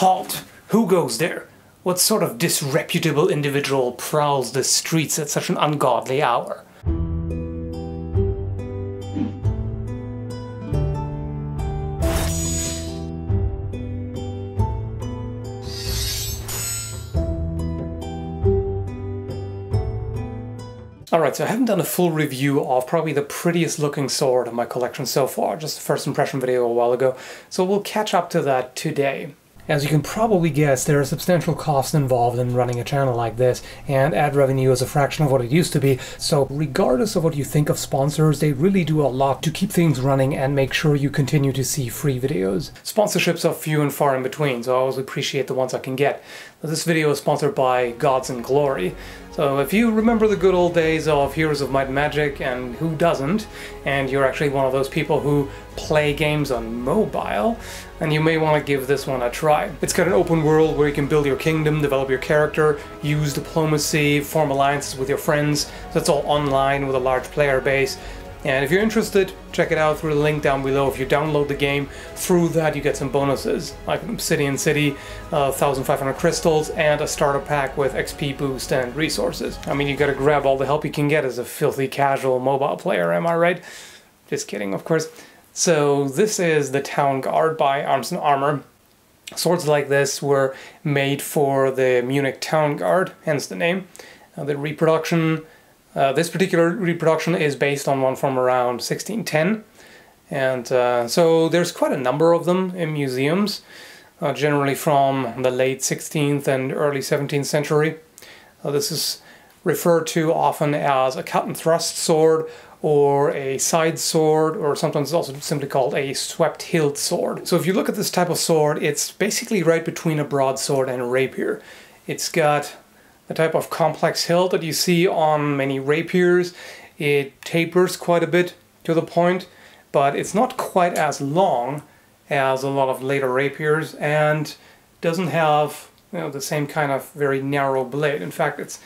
Halt! Who goes there? What sort of disreputable individual prowls the streets at such an ungodly hour? Alright, so I haven't done a full review of probably the prettiest looking sword in my collection so far, just a first impression video a while ago, so we'll catch up to that today. As you can probably guess, there are substantial costs involved in running a channel like this, and ad revenue is a fraction of what it used to be, so regardless of what you think of sponsors, they really do a lot to keep things running and make sure you continue to see free videos. Sponsorships are few and far in between, so I always appreciate the ones I can get. This video is sponsored by Gods and Glory. So if you remember the good old days of Heroes of Might and Magic, and who doesn't, and you're actually one of those people who play games on mobile, and you may want to give this one a try. It's got an open world where you can build your kingdom, develop your character, use diplomacy, form alliances with your friends. That's all online with a large player base. And if you're interested, check it out through the link down below. If you download the game, through that you get some bonuses, like Obsidian City, 1,500 crystals, and a starter pack with XP boost and resources. I mean, you gotta grab all the help you can get as a filthy casual mobile player, am I right? Just kidding, of course. So this is the Town Guard by Arms and Armor. Swords like this were made for the Munich Town Guard, hence the name. The reproduction... this particular reproduction is based on one from around 1610, and so there's quite a number of them in museums, generally from the late 16th and early 17th century. This is referred to often as a cut and thrust sword, or a side sword, or sometimes also simply called a swept hilt sword. So if you look at this type of sword, it's basically right between a broadsword and a rapier. It's got the type of complex hilt that you see on many rapiers. It tapers quite a bit to the point, but it's not quite as long as a lot of later rapiers, and doesn't have, you know, the same kind of very narrow blade. In fact, it's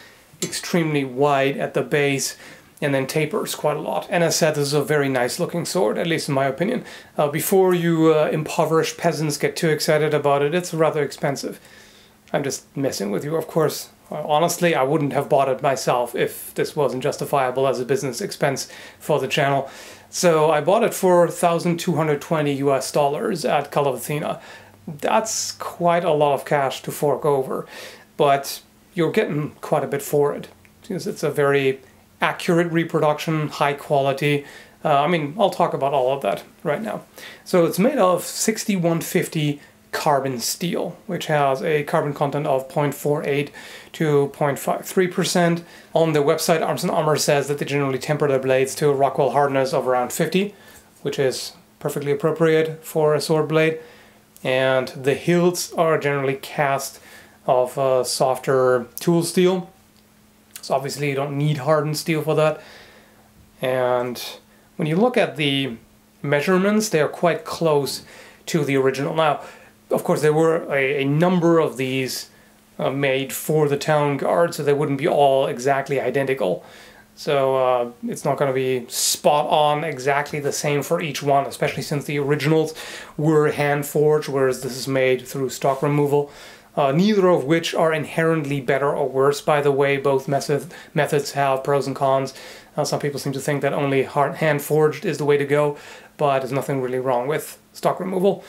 extremely wide at the base and then tapers quite a lot. And as I said, this is a very nice looking sword, at least in my opinion. Before you impoverished peasants get too excited about it, it's rather expensive. I'm just messing with you, of course. Honestly, I wouldn't have bought it myself if this wasn't justifiable as a business expense for the channel. So I bought it for $1,220 US at Kult of Athena. That's quite a lot of cash to fork over, but you're getting quite a bit for it, because it's a very accurate reproduction, high quality. I mean, I'll talk about all of that right now. So it's made of 6150 carbon steel, which has a carbon content of 0.48 to 0.53%. On their website, Arms and Armor says that they generally temper their blades to a Rockwell hardness of around 50, which is perfectly appropriate for a sword blade. And the hilts are generally cast of softer tool steel, so obviously you don't need hardened steel for that. And when you look at the measurements, they are quite close to the original. Now, of course, there were a number of these made for the Town Guard, so they wouldn't be all exactly identical. So it's not going to be spot on exactly the same for each one, especially since the originals were hand-forged, whereas this is made through stock removal. Neither of which are inherently better or worse, by the way. Both methods have pros and cons. Some people seem to think that only hand-forged is the way to go, but there's nothing really wrong with stock removal.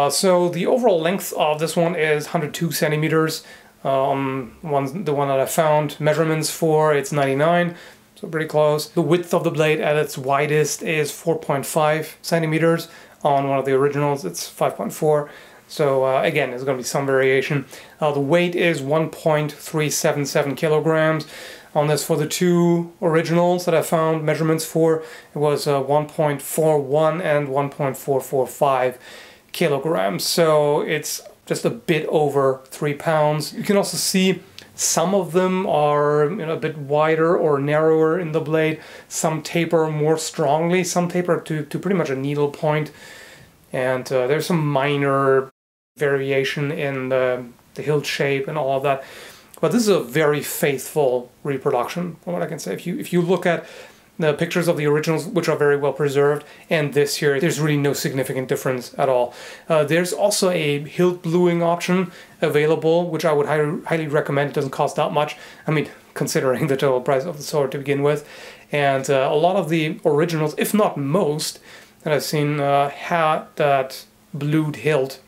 So the overall length of this one is 102 centimeters. The one that I found measurements for, it's 99, so pretty close. The width of the blade at its widest is 4.5 centimeters. On one of the originals, it's 5.4. So again, there's going to be some variation. The weight is 1.377 kilograms. On this, for the two originals that I found measurements for, it was 1.41 and 1.445. kilograms, so it's just a bit over 3 pounds. You can also see some of them are, you know, a bit wider or narrower in the blade. Some taper more strongly, some taper to pretty much a needle point, and there's some minor variation in the hilt shape and all of that. But this is a very faithful reproduction, from what I can say. If you look at the pictures of the originals, which are very well preserved, and this here, there's really no significant difference at all. There's also a hilt bluing option available, which I would highly recommend. It doesn't cost that much, I mean, considering the total price of the sword to begin with. And a lot of the originals, if not most, that I've seen had that blued hilt.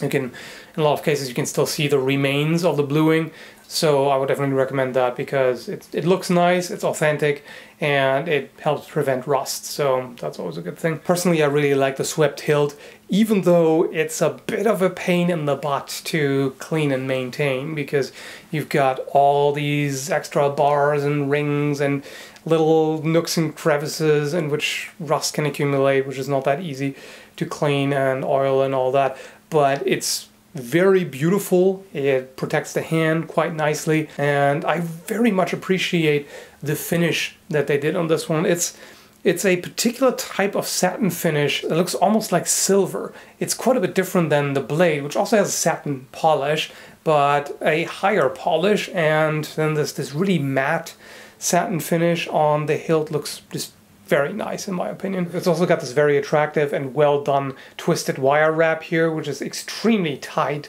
You can, in a lot of cases, you can still see the remains of the bluing. So I would definitely recommend that because it looks nice, it's authentic, and it helps prevent rust, so that's always a good thing. Personally, I really like the swept hilt, even though it's a bit of a pain in the butt to clean and maintain because you've got all these extra bars and rings and little nooks and crevices in which rust can accumulate, which is not that easy to clean and oil and all that, but it's very beautiful. It protects the hand quite nicely, and I very much appreciate the finish that they did on this one. It's a particular type of satin finish that looks almost like silver. It's quite a bit different than the blade, which also has a satin polish, but a higher polish, and then this really matte satin finish on the hilt looks just very nice in my opinion. It's also got this very attractive and well done twisted wire wrap here, which is extremely tight.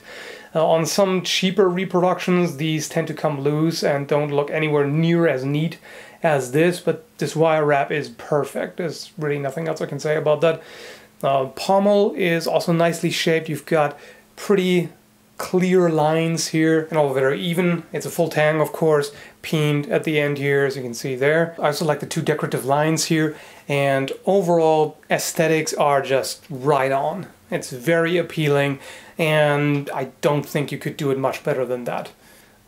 On some cheaper reproductions, these tend to come loose and don't look anywhere near as neat as this, but this wire wrap is perfect. There's really nothing else I can say about that. Pommel is also nicely shaped. You've got pretty clear lines here and all very even. It's a full tang, of course, pinned at the end here, as you can see there. I also like the two decorative lines here, and overall aesthetics are just right on. It's very appealing, and I don't think you could do it much better than that.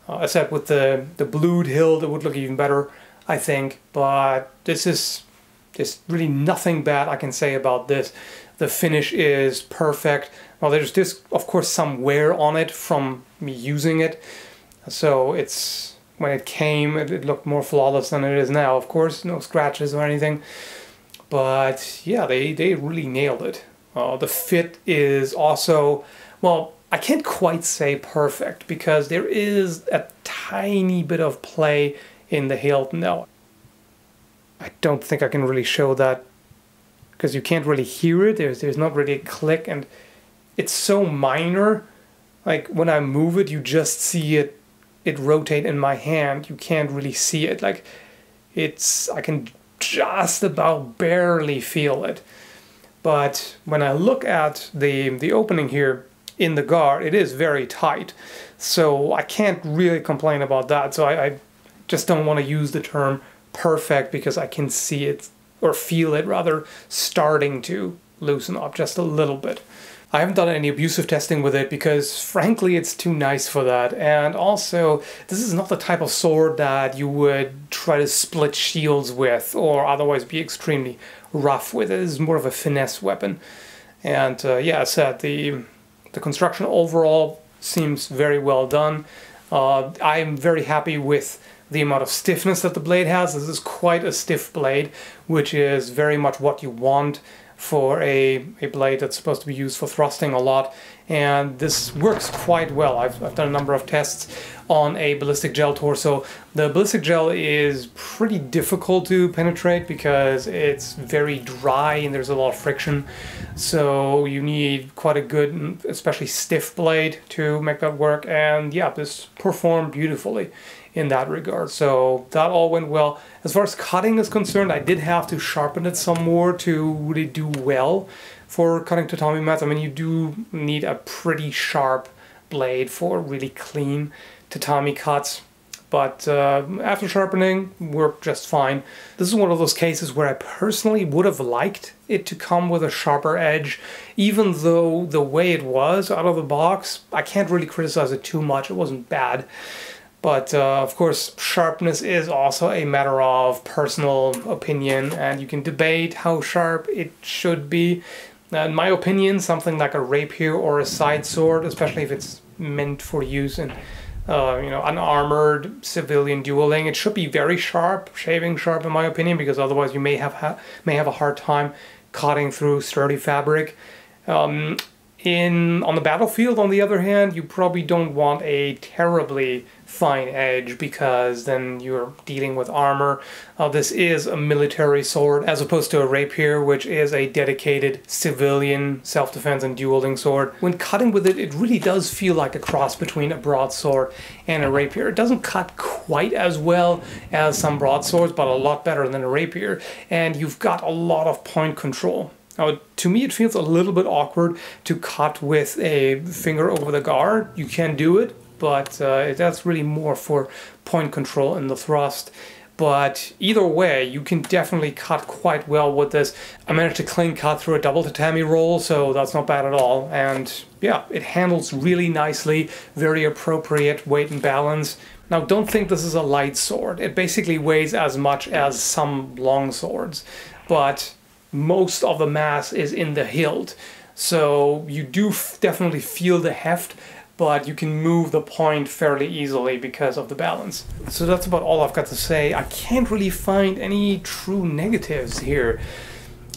Except with the blued hilt, it would look even better, I think, but this is just really nothing bad I can say about this. The finish is perfect. Well, there's just, of course, some wear on it from me using it, so it's, when it came, it looked more flawless than it is now, of course, no scratches or anything, but yeah, they really nailed it. The fit is also, well, I can't quite say perfect, because there is a tiny bit of play in the hilt now. I don't think I can really show that, because you can't really hear it, there's not really a click, and it's so minor, like when I move it, you just see it rotate in my hand. You can't really see it, like I can just about barely feel it. But when I look at the opening here in the guard, it is very tight, so I can't really complain about that. So I just don't want to use the term perfect, because I can see it, or feel it rather, starting to loosen up just a little bit. I haven't done any abusive testing with it because, frankly, it's too nice for that. And also, this is not the type of sword that you would try to split shields with or otherwise be extremely rough with. It is more of a finesse weapon. And yeah, as I said, the construction overall seems very well done. I'm very happy with the amount of stiffness that the blade has. This is quite a stiff blade, which is very much what you want for a blade that's supposed to be used for thrusting a lot, and this works quite well. I've done a number of tests on a ballistic gel torso. The ballistic gel is pretty difficult to penetrate because it's very dry and there's a lot of friction, so you need quite a good, especially stiff blade to make that work, and yeah, this performed beautifully in that regard. So that all went well. As far as cutting is concerned, I did have to sharpen it some more to really do well for cutting tatami mats. I mean, you do need a pretty sharp blade for really clean tatami cuts, but after sharpening, worked just fine. This is one of those cases where I personally would have liked it to come with a sharper edge, even though the way it was out of the box, I can't really criticize it too much. It wasn't bad. But of course, sharpness is also a matter of personal opinion, and you can debate how sharp it should be. In my opinion, something like a rapier or a side sword, especially if it's meant for use in you know, unarmored civilian dueling, it should be very sharp, shaving sharp in my opinion, because otherwise you may have a hard time cutting through sturdy fabric. On the battlefield, on the other hand, you probably don't want a terribly fine edge, because then you're dealing with armor. This is a military sword, as opposed to a rapier, which is a dedicated civilian self-defense and dueling sword. When cutting with it, it really does feel like a cross between a broadsword and a rapier. It doesn't cut quite as well as some broadswords, but a lot better than a rapier, and you've got a lot of point control. Now, to me, it feels a little bit awkward to cut with a finger over the guard. You can do it, but that's really more for point control and the thrust. But either way, you can definitely cut quite well with this. I managed to clean cut through a double tatami roll, so that's not bad at all. And yeah, it handles really nicely, very appropriate weight and balance. Now, don't think this is a light sword. It basically weighs as much as some long swords, but most of the mass is in the hilt, so you do definitely feel the heft, but you can move the point fairly easily because of the balance. So that's about all I've got to say. I can't really find any true negatives here.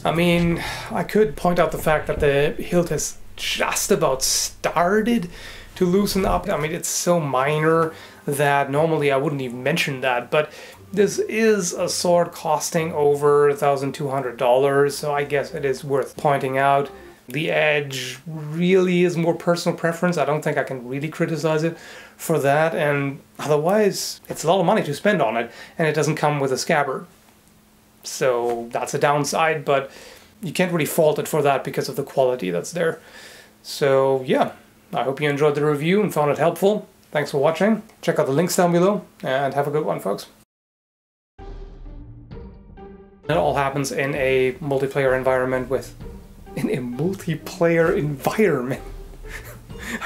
I mean, I could point out the fact that the hilt has just about started to loosen up. I mean, it's so minor that normally I wouldn't even mention that, but this is a sword costing over $1,200, so I guess it is worth pointing out. The edge really is more personal preference. I don't think I can really criticize it for that, and otherwise it's a lot of money to spend on it, and it doesn't come with a scabbard. So that's a downside, but you can't really fault it for that because of the quality that's there. So yeah, I hope you enjoyed the review and found it helpful. Thanks for watching. Check out the links down below, and have a good one, folks. It all happens in a multiplayer environment I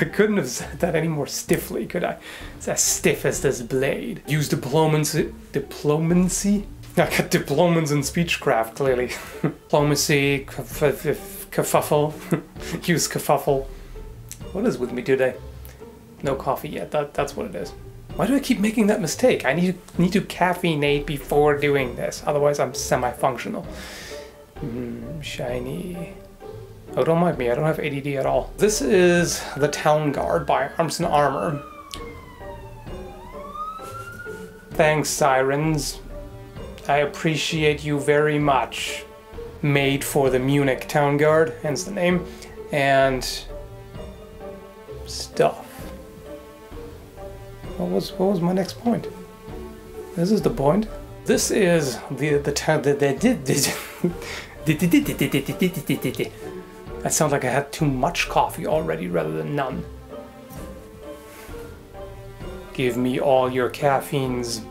couldn't have said that any more stiffly, could I? It's as stiff as this blade. Use diplomacy? I got diplomans in speechcraft, clearly. Diplomacy, kerfuffle. Use kerfuffle. What is with me today? No coffee yet, that's what it is. Why do I keep making that mistake? I need to caffeinate before doing this, otherwise I'm semi-functional. Shiny. Oh, don't mind me, I don't have ADD at all. This is The Town Guard by Arms and Armor. Thanks, sirens. I appreciate you very much. Made for the Munich Town Guard, hence the name, and stuff. What was my next point? This is the point. This is the town that they did. That sounds like I had too much coffee already rather than none. Give me all your caffeines.